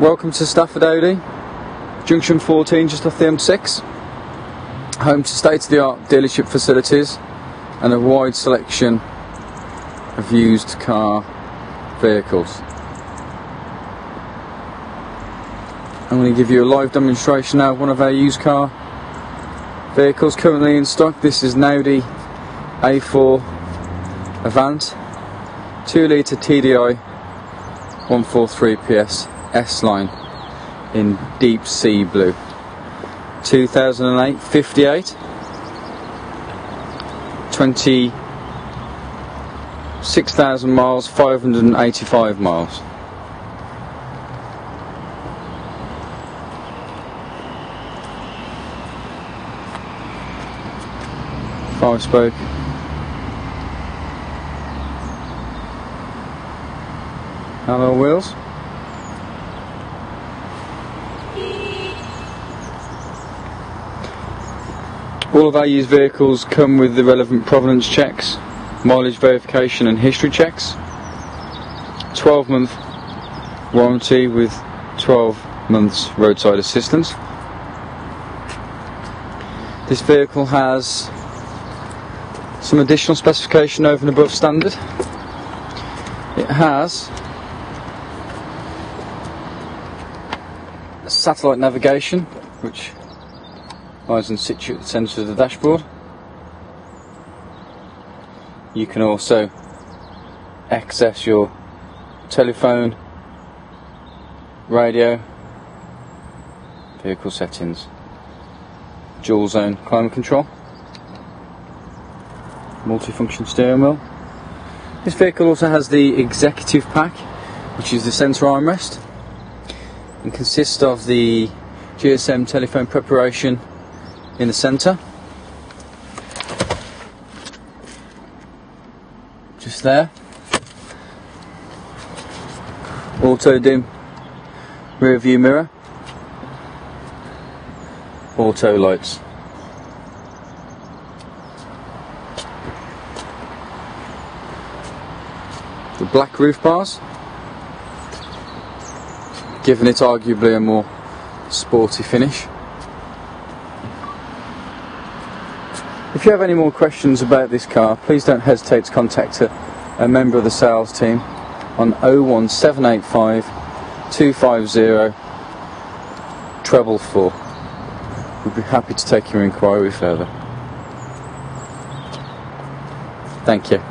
Welcome to Stafford Audi, Junction 14 just off the M6, home to state-of-the-art dealership facilities and a wide selection of used car vehicles. I'm going to give you a live demonstration now of one of our used car vehicles currently in stock. This is an Audi A4 Avant 2-litre TDI 143 PS. S line in deep sea blue, 2008 58, 26,000 miles, 585 miles. Five spoke. Alloy wheels. All of our used vehicles come with the relevant provenance checks, mileage verification and history checks, 12-month warranty with 12 months roadside assistance. This vehicle has some additional specification over and above standard. It has satellite navigation, which lies in situ at the centre of the dashboard. You can also access your telephone, radio, vehicle settings, dual zone climate control, multifunction steering wheel. This vehicle also has the executive pack, which is the centre armrest and consists of the GSM telephone preparation in the centre, just there, auto dim rear view mirror, auto lights. The black roof bars, giving it arguably a more sporty finish. If you have any more questions about this car, please don't hesitate to contact a member of the sales team on 01785 250 444. We'll be happy to take your inquiry further. Thank you.